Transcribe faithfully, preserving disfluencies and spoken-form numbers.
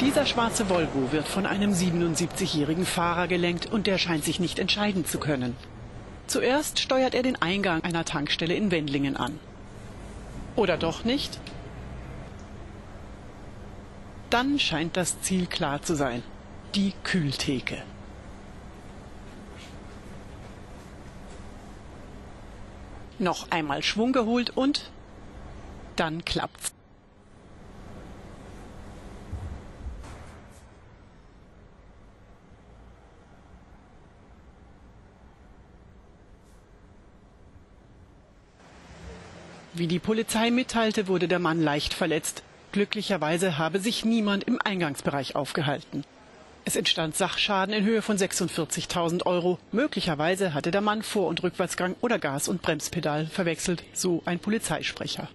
Dieser schwarze Volvo wird von einem siebenundsiebzigjährigen Fahrer gelenkt und der scheint sich nicht entscheiden zu können. Zuerst steuert er den Eingang einer Tankstelle in Wendlingen an. Oder doch nicht? Dann scheint das Ziel klar zu sein: die Kühltheke. Noch einmal Schwung geholt und dann klappt's. Wie die Polizei mitteilte, wurde der Mann leicht verletzt. Glücklicherweise habe sich niemand im Eingangsbereich aufgehalten. Es entstand Sachschaden in Höhe von sechsundvierzigtausend Euro. Möglicherweise hatte der Mann Vor- und Rückwärtsgang oder Gas- und Bremspedal verwechselt, so ein Polizeisprecher.